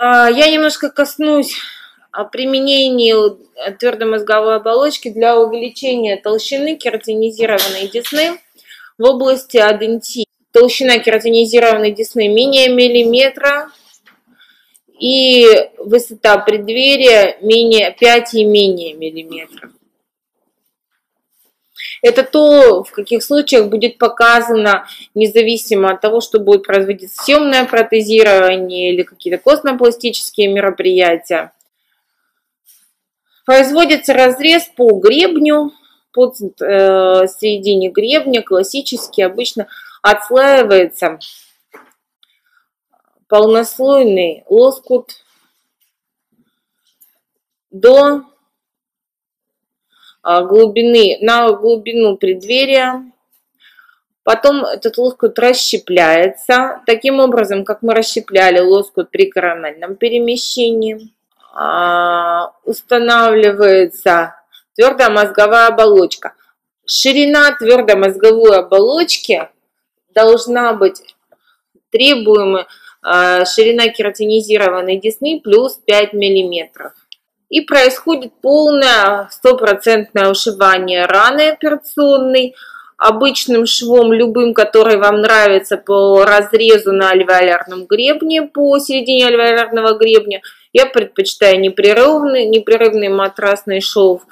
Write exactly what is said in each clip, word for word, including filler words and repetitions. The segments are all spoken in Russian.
Я немножко коснусь применения твердомозговой оболочки для увеличения толщины кератинизированной десны в области адентии. Толщина кератинизированной десны менее миллиметра и высота преддверия менее пять и менее миллиметров. Это то, в каких случаях будет показано, независимо от того, что будет производиться съемное протезирование или какие-то костно-пластические мероприятия. Производится разрез по гребню, по э, середине гребня, классически обычно отслаивается полнослойный лоскут до глубины, на глубину преддверия. Потом этот лоскут расщепляется таким образом, как мы расщепляли лоскут при корональном перемещении. Устанавливается твердомозговая оболочка. Ширина твердомозговой оболочки должна быть требуемой ширина кератинизированной десны плюс пять миллиметров. И происходит полное стопроцентное ушивание раны операционной обычным швом, любым, который вам нравится, по разрезу на альвеолярном гребне, по середине альвеолярного гребня. Я предпочитаю непрерывный, непрерывный матрасный шов.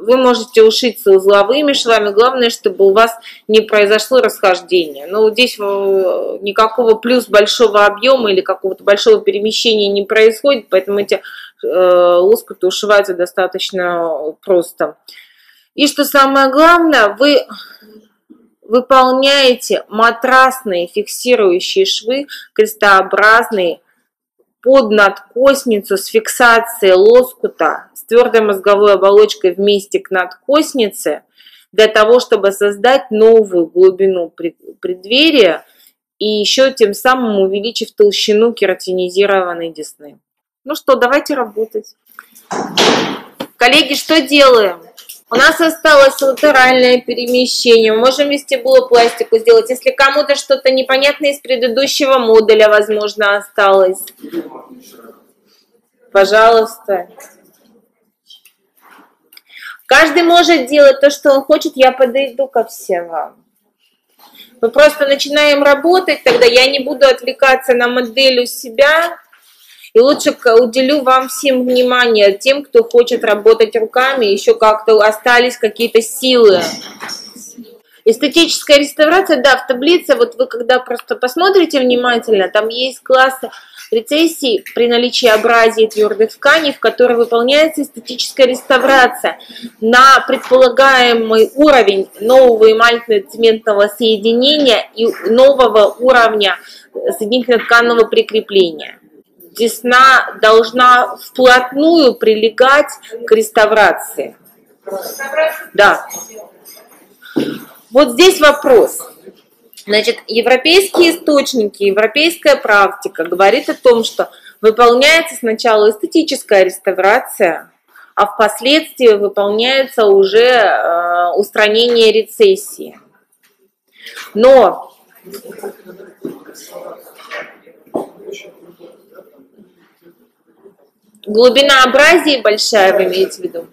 Вы можете ушиться узловыми швами, главное, чтобы у вас не произошло расхождение. Но здесь никакого плюс большого объема или какого-то большого перемещения не происходит, поэтому эти лоскуты ушиваются достаточно просто. И что самое главное, вы выполняете матрасные фиксирующие швы, крестообразные, под надкосницу с фиксацией лоскута с твердой мозговой оболочкой вместе к надкоснице для того, чтобы создать новую глубину преддверия и еще тем самым увеличив толщину кератинизированной десны. Ну что, давайте работать. Коллеги, что делаем? У нас осталось латеральное перемещение. Мы можем вестибулопластику сделать. Если кому-то что-то непонятное из предыдущего модуля, возможно, осталось. Пожалуйста. Каждый может делать то, что он хочет. Я подойду ко всем вам. Мы просто начинаем работать. Тогда я не буду отвлекаться на модель у себя. И лучше уделю вам всем внимание, тем, кто хочет работать руками, еще как-то остались какие-то силы. Эстетическая реставрация, да, в таблице, вот вы когда просто посмотрите внимательно, там есть классы рецессий при наличии абразии твердых тканей, в которой выполняется эстетическая реставрация на предполагаемый уровень нового эмальтно-цементного соединения и нового уровня соединительно-тканного прикрепления. Десна должна вплотную прилегать к реставрации. Да. Вот здесь вопрос. Значит, европейские источники, европейская практика говорит о том, что выполняется сначала эстетическая реставрация, а впоследствии выполняется уже э, устранение рецессии. Но... Глубина абразии большая, вы имеете в виду?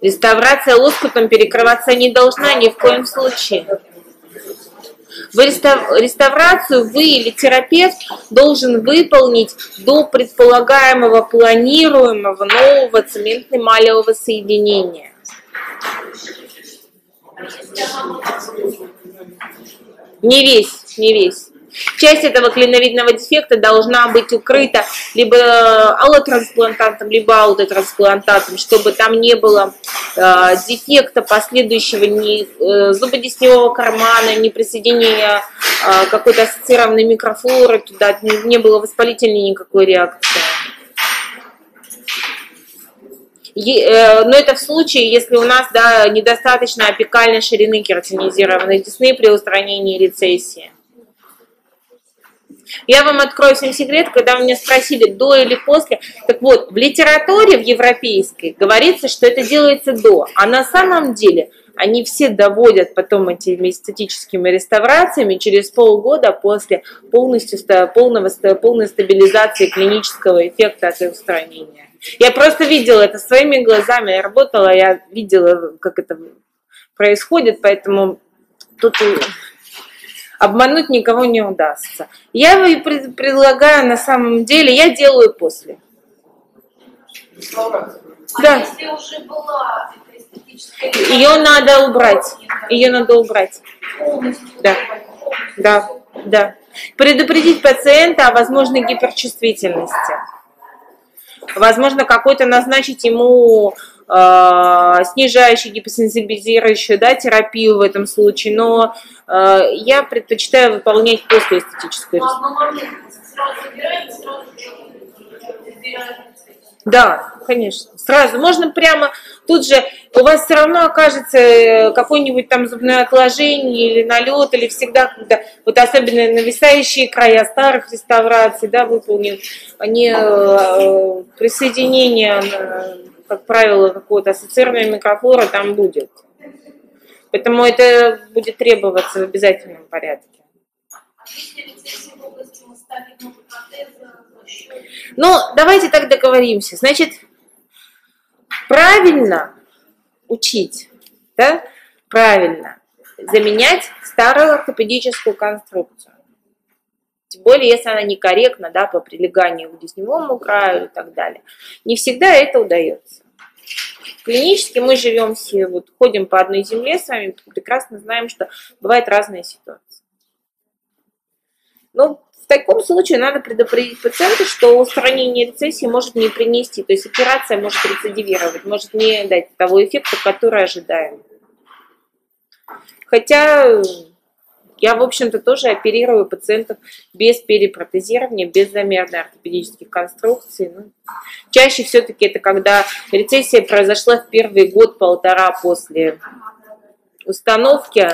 Реставрация лоскутом перекрываться не должна ни в коем случае. Вы рестав... Реставрацию вы или терапевт должен выполнить до предполагаемого, планируемого нового цементно-эмалевого соединения. Не весь, не весь. Часть этого клиновидного дефекта должна быть укрыта либо аллотрансплантатом, либо аутотрансплантатом, чтобы там не было э, дефекта последующего ни э, зубодесневого кармана, ни присоединения э, какой-то ассоциированной микрофлоры туда, не, не было воспалительной никакой реакции. Е, э, но это в случае, если у нас да, недостаточно апикальной ширины кератинизированной десны при устранении рецессии. Я вам открою всем секрет, когда меня спросили, до или после. Так вот, в литературе в европейской говорится, что это делается до. А на самом деле они все доводят потом этими эстетическими реставрациями через полгода после полностью, полного, полной стабилизации клинического эффекта от их устранения. Я просто видела это своими глазами, я работала, я видела, как это происходит, поэтому тут обмануть никого не удастся. Я предлагаю на самом деле, я делаю после. А да. Если уже была эта эстетическая реставрация, ее надо убрать. Ее надо убрать. Полностью. Да. Полностью. Да. Да. Предупредить пациента о возможной гиперчувствительности. Возможно, какой-то назначить ему э, снижающую, гипосенсибилизирующую, да, терапию в этом случае, но э, я предпочитаю выполнять после эстетическую реставрацию. Да, конечно. Сразу. Можно прямо тут же. У вас все равно окажется какое-нибудь там зубное отложение или налет, или всегда, когда, вот особенно нависающие края старых реставраций, да, выполнен, они э, присоединение, как правило, какого-то ассоциированного микрофлора там будет. Поэтому это будет требоваться в обязательном порядке. Ну, давайте так договоримся. Значит, правильно учить, да? Правильно заменять старую ортопедическую конструкцию. Тем более, если она некорректна, да, по прилеганию к десневому краю и так далее. Не всегда это удается. Клинически мы живем все, вот, ходим по одной земле с вами, прекрасно знаем, что бывают разные ситуации. Ну, в таком случае надо предупредить пациента, что устранение рецессии может не принести, то есть операция может рецидивировать, может не дать того эффекта, который ожидаем. Хотя я, в общем-то, тоже оперирую пациентов без перепротезирования, без замерной ортопедических конструкций. Ну, чаще все-таки это когда рецессия произошла в первый год-полтора после установки.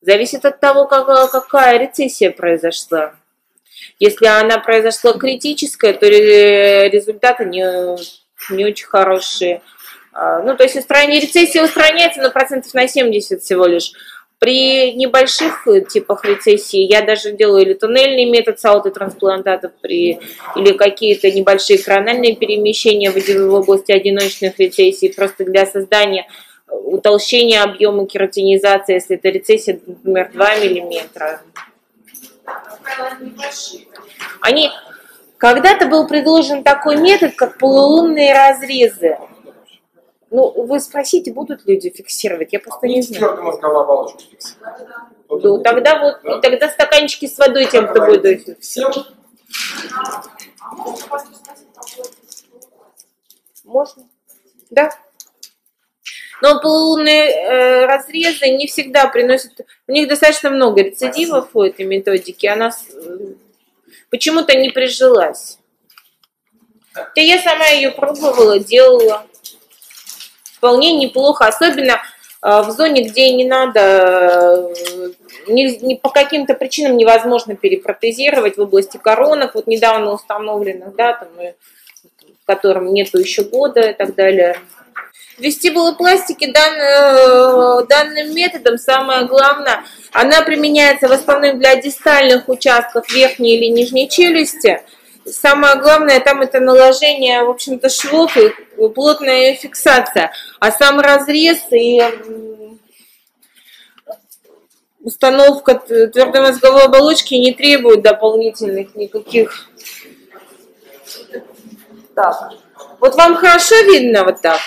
Зависит от того, как, какая рецессия произошла. Если она произошла критическая, то результаты не, не очень хорошие. Ну, то есть устранение рецессии устраняется на процентов на семьдесят всего лишь. При небольших типах рецессии я даже делаю или туннельный метод с аутотрансплантатов, при, или какие-то небольшие корональные перемещения в области одиночных рецессий, просто для создания утолщение объема кератинизации, если это рецессия, например, два миллиметра. Они... Когда-то был предложен такой метод, как полулунные разрезы. Ну, вы спросите, будут люди фиксировать, я просто не знаю. Да, тогда вот, да? И тогда стаканчики с водой тем, кто будет фиксировать. Можно? Да. Но полулунные э, разрезы не всегда приносят... У них достаточно много рецидивов у этой методики. Она э, почему-то не прижилась. Да я сама ее пробовала, делала. Вполне неплохо. Особенно э, в зоне, где не надо... Э, не, не, по каким-то причинам невозможно перепротезировать в области коронок. Вот недавно установленных, да, там, которым нету еще года и так далее. Вестибулопластики дан, данным методом, самое главное, она применяется в основном для дистальных участков верхней или нижней челюсти. Самое главное там это наложение, в общем-то, швов и плотная фиксация. А сам разрез и установка твердомозговой оболочки не требует дополнительных никаких. Так. Вот вам хорошо видно вот так?